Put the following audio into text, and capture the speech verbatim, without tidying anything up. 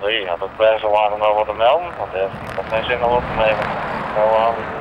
drie, ja, dat prijzen waren nou wat te melden, want dat heeft geen zin om op te nemen.